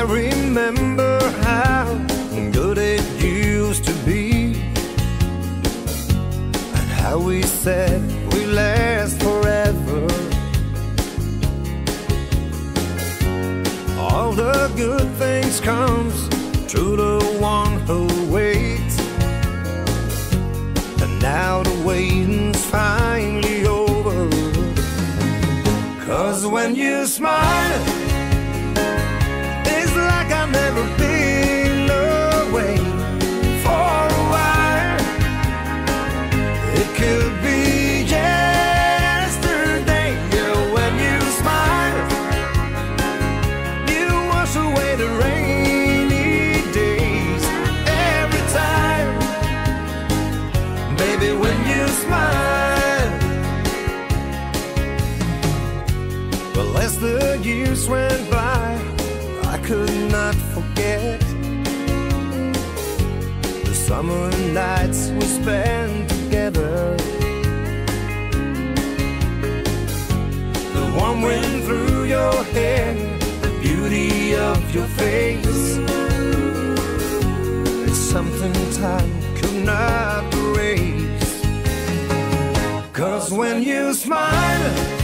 I remember how good it used to be, and how we said we'd last forever. All the good things comes to the one who waits, and now the waiting's finally over. 'Cause when you smile, it's like I've never been away for a while. It could be yesterday. Yeah, when you smile, you wash away the rainy days every time. Baby, when you smile. Well, as the years went by, I could not forget the summer nights we spent together, the warm wind through your hair, the beauty of your face. It's something time could not erase. 'Cause when you smile,